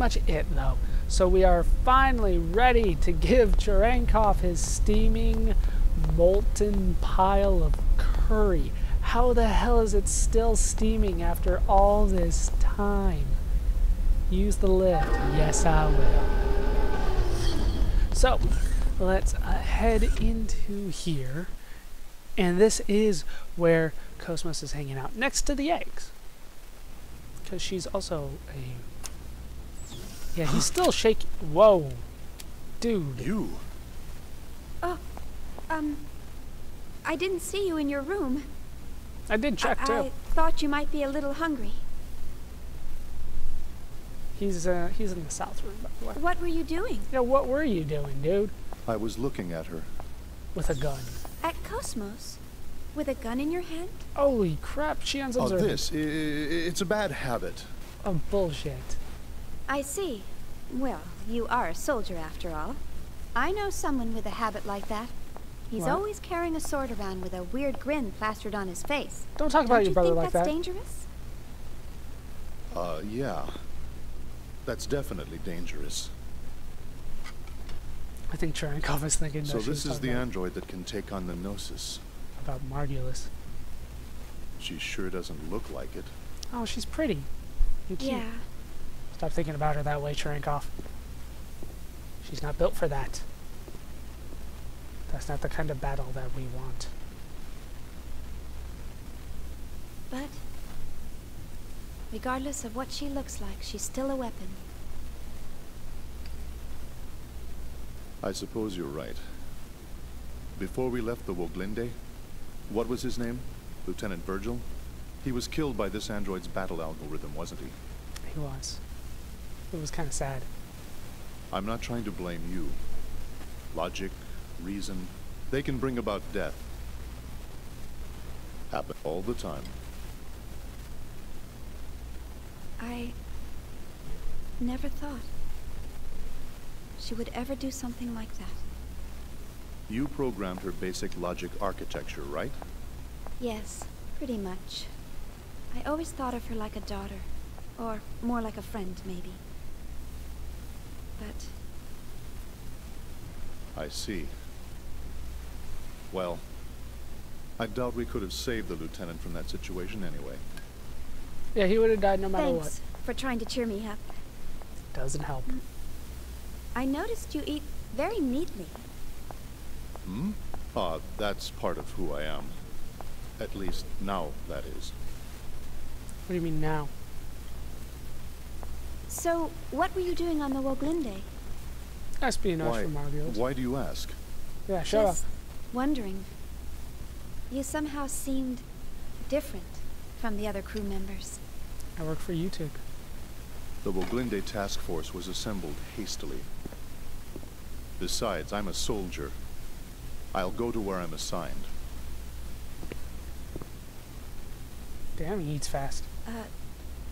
much it though. So we are finally ready to give Cherenkov his steaming, molten pile of curry. How the hell is it still steaming after all this time? Use the lift. Yes, I will. So, let's head into here. And this is where Kosmos is hanging out, next to the eggs. Because she's also a... Yeah, he's still shaking. Whoa. Dude. You. Oh, I didn't see you in your room. I did check, too. I thought you might be a little hungry. He's in the south room, by the way. What were you doing? Yeah, what were you doing, dude? I was looking at her. With a gun. At Kosmos? With a gun in your hand? Holy crap, Shion's observant. Oh, this. It's a bad habit. Oh, bullshit. I see. Well, you are a soldier, after all. I know someone with a habit like that. He's always carrying a sword around with a weird grin plastered on his face. Don't talk about your brother like that. Don't you think that's dangerous? Yeah. That's definitely dangerous. I think Cherenkov is thinking that. So this is the android that can take on the Gnosis. About Margulis. She sure doesn't look like it. Oh, she's pretty. You're cute. Yeah. Stop thinking about her that way, Cherenkov. She's not built for that. That's not the kind of battle that we want. But, regardless of what she looks like, she's still a weapon. I suppose you're right. Before we left the Woglinde, what was his name? Lieutenant Virgil? He was killed by this android's battle algorithm, wasn't he? He was. It was kind of sad. I'm not trying to blame you. Logic, reason, they can bring about death. Happen all the time. I never thought she would ever do something like that. You programmed her basic logic architecture, right? Yes, pretty much. I always thought of her like a daughter, or more like a friend, maybe. But... I see. Well, I doubt we could have saved the lieutenant from that situation anyway. Yeah, he would have died no matter what. Thanks for trying to cheer me up. Doesn't help. I noticed you eat very neatly. Hmm? That's part of who I am. At least now, that is. What do you mean now? So, what were you doing on the Woglinde? Espionage from Margulis. Why do you ask? Yeah, shut up. Wondering. You somehow seemed different from the other crew members. I work for U-TIC. The Woglinde task force was assembled hastily. Besides, I'm a soldier. I'll go to where I'm assigned. Damn, he eats fast.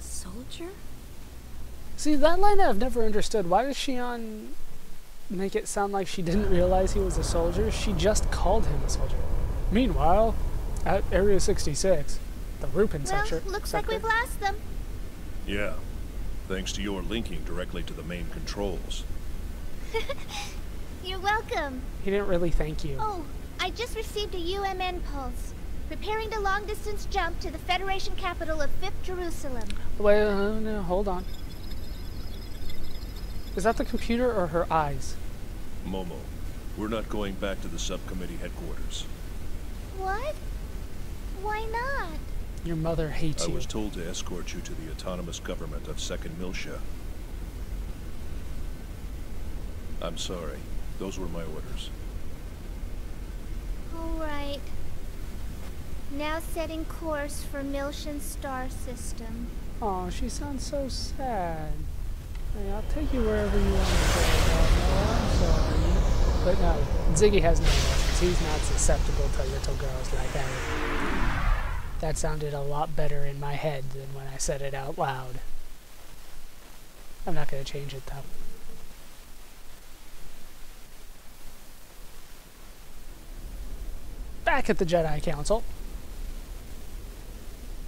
Soldier? See, that line I've never understood. Why does Shion make it sound like she didn't realize he was a soldier? She just called him a soldier. Meanwhile, at Area 66, the Rupin sector... Well, looks like we've lost them. Yeah, thanks to your linking directly to the main controls. You're welcome. He didn't really thank you. Oh, I just received a UMN pulse. Preparing the long-distance jump to the Federation capital of Fifth Jerusalem. Wait, no, hold on. Is that the computer or her eyes? Momo, we're not going back to the subcommittee headquarters. What? Why not? Your mother hates you. I was told to escort you to the autonomous government of Second Miltia. I'm sorry. Those were my orders. All right. Now setting course for Miltian star system. Aw, she sounds so sad. Hey, I'll take you wherever you want to go. I'm sorry. But no, Ziggy has no emotions. He's not susceptible to little girls like that. That sounded a lot better in my head than when I said it out loud. I'm not going to change it, though. Back at the Jedi Council.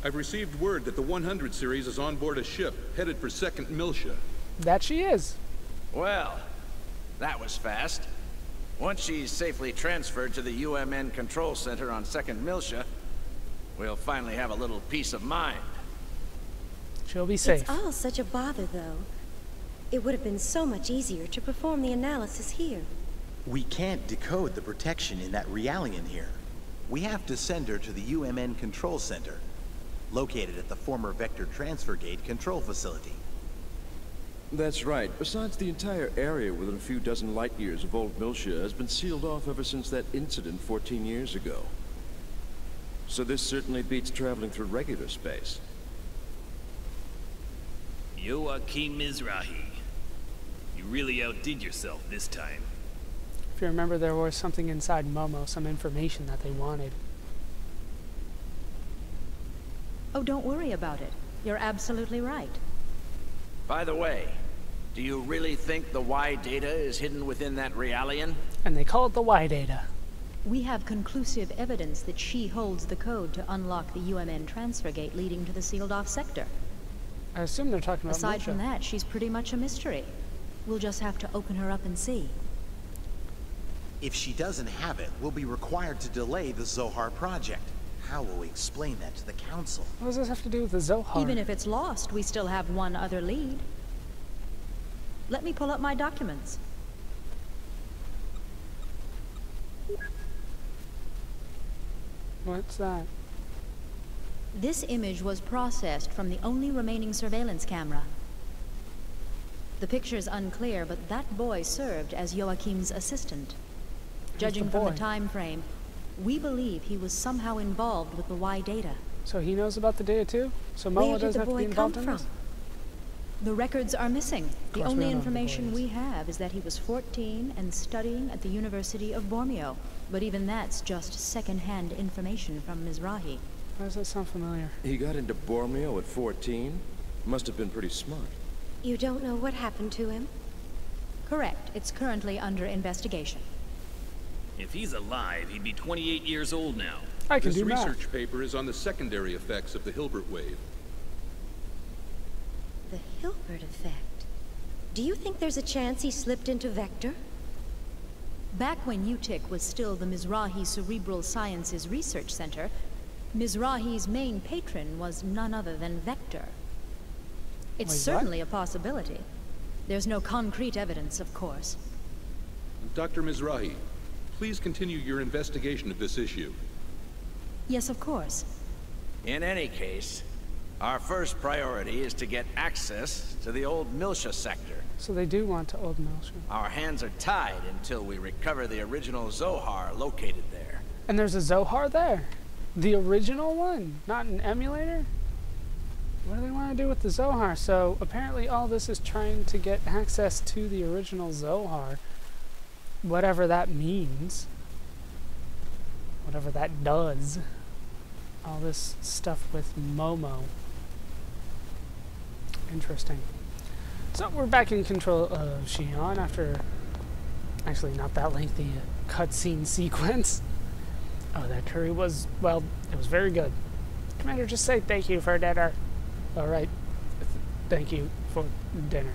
I've received word that the 100 series is on board a ship headed for Second Miltia. That she is. Well, that was fast. Once she's safely transferred to the UMN Control Center on Second Miltia, we'll finally have a little peace of mind. She'll be safe. It's all such a bother, though. It would have been so much easier to perform the analysis here. We can't decode the protection in that Realian here. We have to send her to the UMN Control Center, located at the former Vector Transfer Gate Control Facility. That's right. Besides, the entire area within a few dozen light years of Old Miltia has been sealed off ever since that incident 14 years ago. So this certainly beats traveling through regular space. Joachim Mizrahi. You really outdid yourself this time. If you remember, there was something inside Momo, some information that they wanted. Oh, don't worry about it. You're absolutely right. By the way, do you really think the Y data is hidden within that Realian? And they call it the Y data. We have conclusive evidence that she holds the code to unlock the UMN transfer gate leading to the sealed-off sector. I assume they're talking about Aside Miltia. From that, she's pretty much a mystery. We'll just have to open her up and see. If she doesn't have it, we'll be required to delay the Zohar project. How will we explain that to the Council? What does this have to do with the Zohar? Even if it's lost, we still have one other lead. Let me pull up my documents. What's that? This image was processed from the only remaining surveillance camera. The picture's unclear, but that boy served as Joachim's assistant. Judging from the time frame, we believe he was somehow involved with the Y data. So he knows about the data too? So Momo doesn't have to be involved in this? The records are missing. The only information we have is that he was 14 and studying at the University of Bormio. But even that's just second-hand information from Mizrahi. Why does that sound familiar? He got into Bormio at 14? Must have been pretty smart. You don't know what happened to him? Correct. It's currently under investigation. If he's alive, he'd be 28 years old now. I can do math. This research paper is on the secondary effects of the Hilbert wave. The Hilbert effect? Do you think there's a chance he slipped into Vector? Back when U-TIC was still the Mizrahi Cerebral Sciences Research Center, Mizrahi's main patron was none other than Vector. It's certainly a possibility. There's no concrete evidence, of course. Dr. Mizrahi, please continue your investigation of this issue. Yes, of course. In any case, our first priority is to get access to the Old Miltia sector. So they do want to Old Miltia. Our hands are tied until we recover the original Zohar located there. And there's a Zohar there? The original one? Not an emulator? What do they want to do with the Zohar? So apparently all this is trying to get access to the original Zohar. Whatever that means. Whatever that does. All this stuff with Momo. Interesting. So we're back in control of Shion after actually not that lengthy cutscene sequence. Oh, that curry was, well, it was very good. Commander, just say thank you for dinner. All right. Thank you for dinner.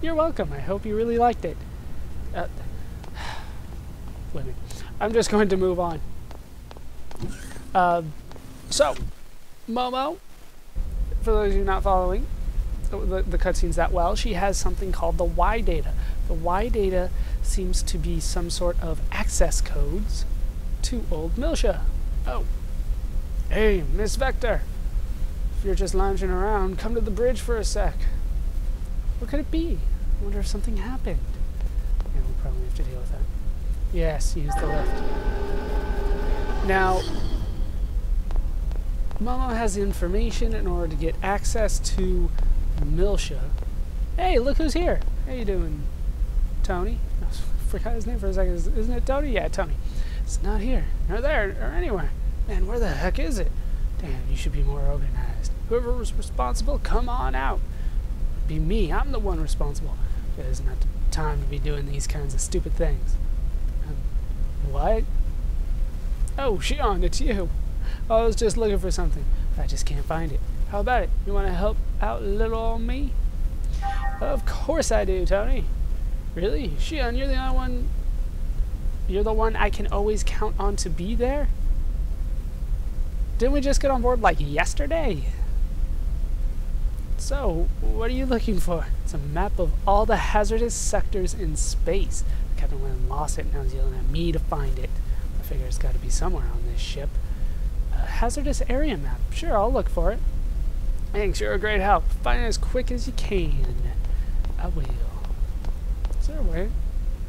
You're welcome. I hope you really liked it. Women. I'm just going to move on. So, Momo, for those of you not following the cutscenes that well, she has something called the Y data. The Y data seems to be some sort of access codes to Old Miltia. Oh. Hey, Miss Vector. If you're just lounging around, come to the bridge for a sec. What could it be? I wonder if something happened. Yeah, we'll probably have to deal with that. Yes, use the lift. Now, Momo has the information in order to get access to Miltia. Hey, look who's here. How you doing, Tony? I forgot his name for a second. Isn't it Tony? Yeah, Tony. It's not here, nor there, or anywhere. Man, where the heck is it? Damn, you should be more organized. Whoever was responsible, come on out. It'd be me. I'm the one responsible. It is not the time to be doing these kinds of stupid things. What? Oh, Shion, it's you. I was just looking for something, but I just can't find it. How about it? You want to help out little old me? Of course I do, Tony. Really? Shion, you're the only one... You're the one I can always count on to be there? Didn't we just get on board, like, yesterday? So, what are you looking for? It's a map of all the hazardous sectors in space. Kevin Wynn lost it, and now he's yelling at me to find it. I figure it's got to be somewhere on this ship. A hazardous area map. Sure, I'll look for it. Thanks, you're a great help. Find it as quick as you can. I will. Is there a way?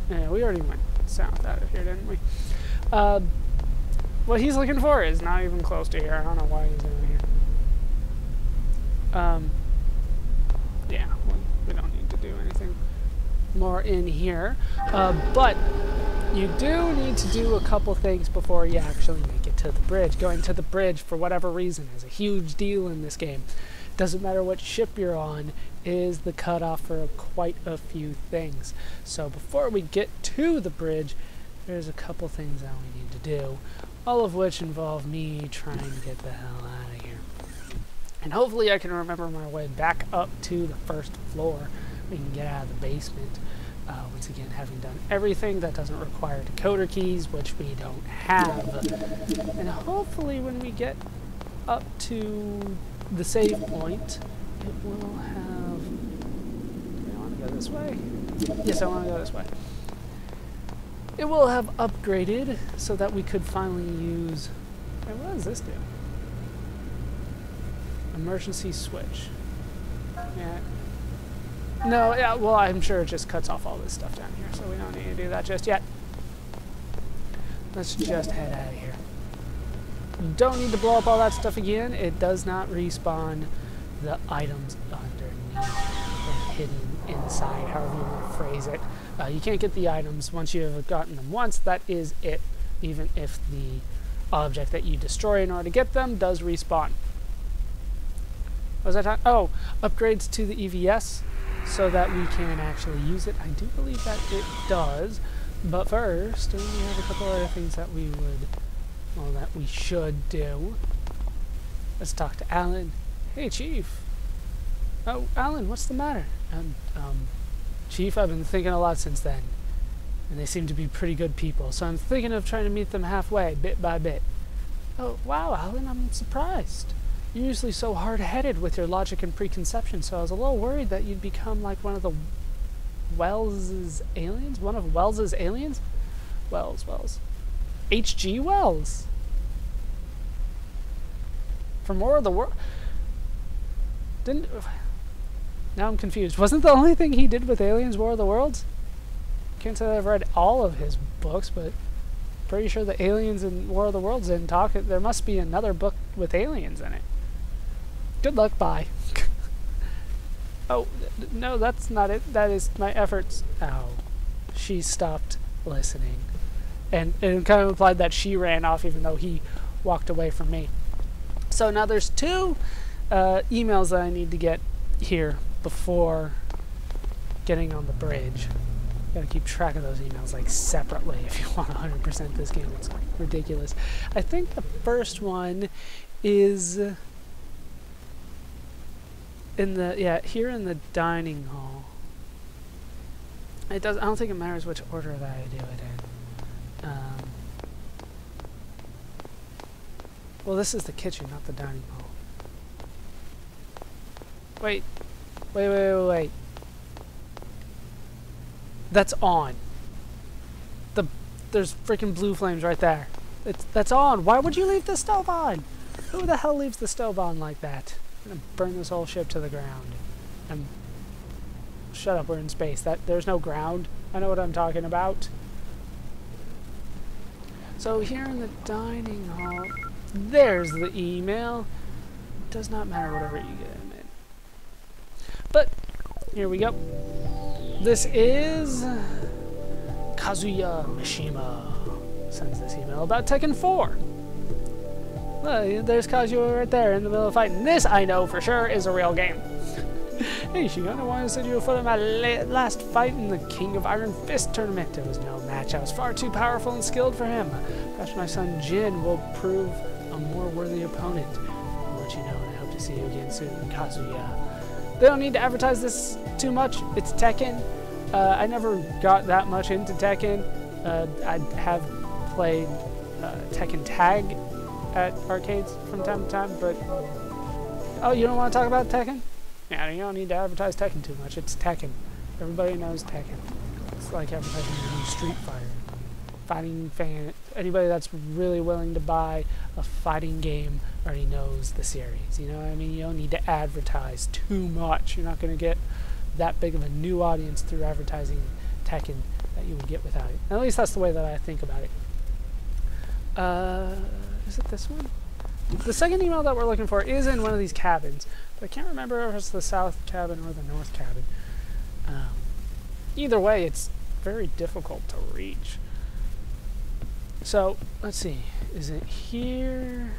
Yeah, we already went south out of here, didn't we? What he's looking for is not even close to here. I don't know why he's over here. Yeah, we don't need to do anything more in here. But you do need to do a couple things before you actually make it to the bridge. Going to the bridge, for whatever reason, is a huge deal in this game. Doesn't matter what ship you're on, is the cutoff for quite a few things. So before we get to the bridge, there's a couple things that we need to do, all of which involve me trying to get the hell out of here. And hopefully I can remember my way back up to the first floor. We can get out of the basement. Once again, having done everything that doesn't require decoder keys, which we don't have. And hopefully when we get up to the save point, it will have... Do I want to go this way? Yes, I want to go this way. It will have upgraded so that we could finally use... Hey, what does this do? Emergency switch. Yeah. No, yeah, well, I'm sure it just cuts off all this stuff down here, so we don't need to do that just yet. Let's just head out of here. Don't need to blow up all that stuff again. It does not respawn the items underneath, hidden inside, however you want to phrase it. You can't get the items once you have gotten them once. That is it, even if the object that you destroy in order to get them does respawn. What was I talking? Oh, upgrades to the EVS. So that we can actually use it. I do believe that it does, but first we have a couple other things that we would, well, that we should do. Let's talk to Alan. Hey, Chief. Oh, Alan, what's the matter? Chief, I've been thinking a lot since then, and they seem to be pretty good people, so I'm thinking of trying to meet them halfway, bit by bit. Oh, wow, Alan, I'm surprised. You're usually so hard-headed with your logic and preconception, so I was a little worried that you'd become like one of the Wells's aliens? One of Wells's aliens? Wells. H.G. Wells! From War of the Worlds? Didn't... Now I'm confused. Wasn't the only thing he did with aliens War of the Worlds? Can't say that I've read all of his books, but... Pretty sure the aliens in War of the Worlds didn't talk. There must be another book with aliens in it. Good luck, bye. Oh, no, that's not it. That is my efforts. Oh, she stopped listening. And kind of implied that she ran off even though he walked away from me. So now there's two emails that I need to get here before getting on the bridge. Gotta keep track of those emails, like, separately if you want 100% this game. It's ridiculous. I think the first one is in the, yeah, here in the dining hall. It does. I don't think it matters which order that I do it in. Well, this is the kitchen, not the dining hall. Wait. That's on. There's freaking blue flames right there. That's on. Why would you leave the stove on? Who the hell leaves the stove on like that? I'm gonna burn this whole ship to the ground. And shut up. We're in space. There's no ground. I know what I'm talking about. So here in the dining hall, there's the email. It does not matter whatever you get in it. But here we go. This is Kazuya Mishima sends this email about Tekken 4. Well, there's Kazuya right there in the middle of the fight. And this, I know for sure, is a real game. Hey, Shion, I wanted to send you a photo of my last fight in the King of Iron Fist Tournament. It was no match. I was far too powerful and skilled for him. Perhaps my son Jin will prove a more worthy opponent. I'll let you know, and I hope to see you again soon, Kazuya They don't need to advertise this too much. It's Tekken. I never got that much into Tekken. I have played Tekken Tag at arcades from time to time, but... Oh, you don't want to talk about Tekken? Yeah, you don't need to advertise Tekken too much. It's Tekken. Everybody knows Tekken. It's like advertising Street Fighter. Fighting fan, anybody that's really willing to buy a fighting game already knows the series. You know what I mean? You don't need to advertise too much. You're not going to get that big of a new audience through advertising Tekken that you would get without it. At least that's the way that I think about it. Is it this one? The second email that we're looking for is in one of these cabins. But I can't remember if it's the south cabin or the north cabin. Either way, it's very difficult to reach. So let's see, is it here?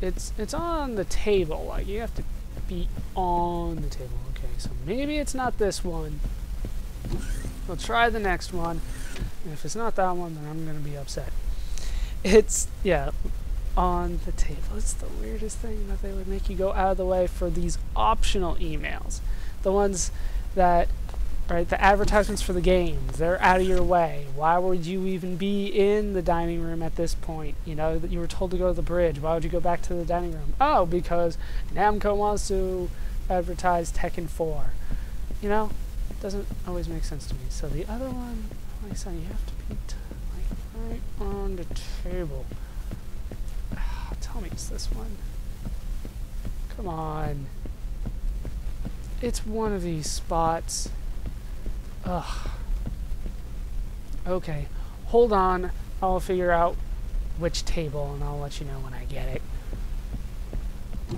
It's on the table. Like, you have to be on the table. Okay, so maybe it's not this one. We'll try the next one. And if it's not that one, then I'm gonna be upset. It's, yeah, on the table. It's the weirdest thing that they would make you go out of the way for these optional emails. The ones that, right, the advertisements for the games, they're out of your way. Why would you even be in the dining room at this point? You know, that you were told to go to the bridge. Why would you go back to the dining room? Oh, because Namco wants to advertise Tekken 4. You know, it doesn't always make sense to me. So the other one, like I said, you have to be like right on the table. Oh, tell me it's this one. Come on. It's one of these spots. Ugh. Okay, hold on. I'll figure out which table and I'll let you know when I get it. Yeah,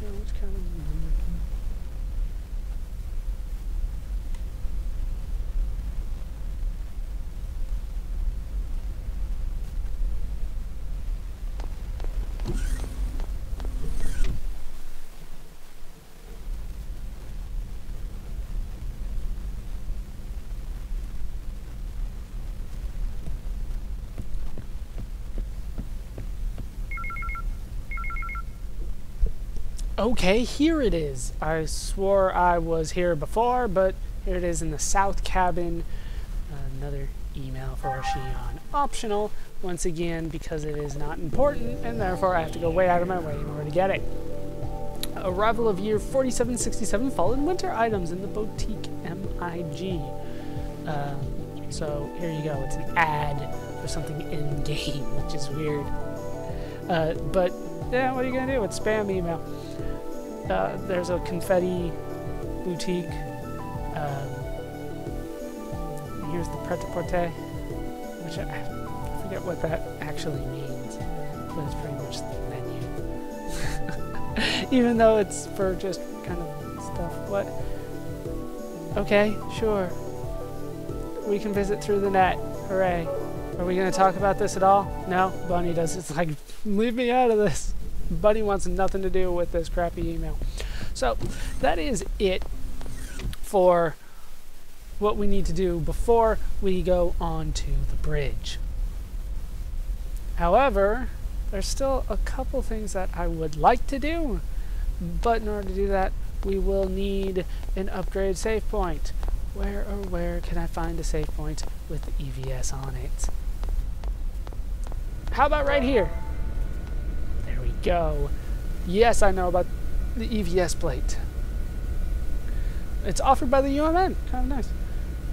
which kind of... Okay, here it is. I swore I was here before, but here it is in the south cabin. Another email for Shion. Optional, once again, because it is not important, and therefore I have to go way out of my way in order to get it. Arrival of year 4767, fall and winter items in the boutique MIG. So here you go. It's an ad for something in-game, which is weird. But yeah, what are you going to do? It's spam email. There's a confetti boutique. Here's the pret-a-porter, which I forget what that actually means, but it's pretty much the menu. Even though it's for just kind of stuff. What? Okay, sure. We can visit through the net. Hooray. Are we going to talk about this at all? No? Bunny does. It's like, leave me out of this. Buddy wants nothing to do with this crappy email. So that is it for what we need to do before we go on to the bridge. However, there's still a couple things that I would like to do, but in order to do that, we will need an upgrade save point. Where can I find a save point with the EVS on it? How about right here? Go. Yes, I know about the EVS plate. It's offered by the UMN. Kind of nice.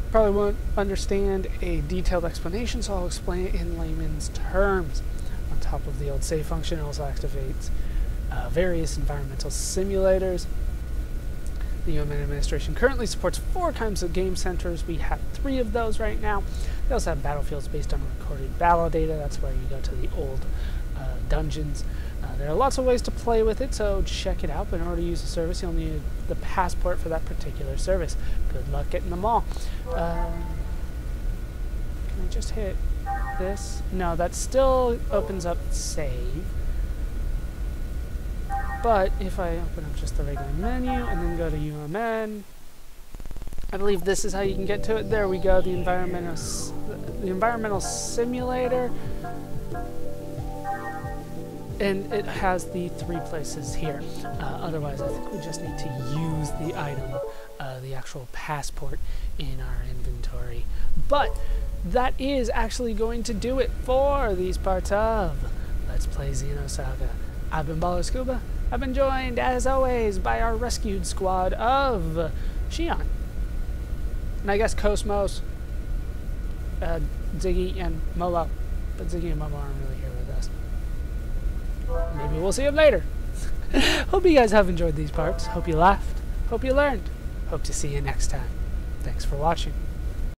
Probably won't understand a detailed explanation, so I'll explain it in layman's terms. On top of the old save function, it also activates various environmental simulators. The UMN administration currently supports 4 kinds of game centers. We have 3 of those right now. They also have battlefields based on recorded battle data. That's where you go to the old dungeons. There are lots of ways to play with it, so check it out. But in order to use the service, you'll need the passport for that particular service. Good luck getting them all. Can I just hit this? No, that still opens up save. But if I open up just the regular menu and then go to UMN, I believe this is how you can get to it. There we go, the environmental simulator. and it has the three places here. Otherwise, I think we just need to use the item, the actual passport, in our inventory. But that is actually going to do it for these parts of Let's Play Xenosaga. I've been Baller Scuba. I've been joined, as always, by our rescued squad of Shion, and I guess Kosmos, Ziggy, and Momo. But Ziggy and Momo aren't really here with us. Maybe we'll see them later. Hope you guys have enjoyed these parts. Hope you laughed. Hope you learned. Hope to see you next time. Thanks for watching.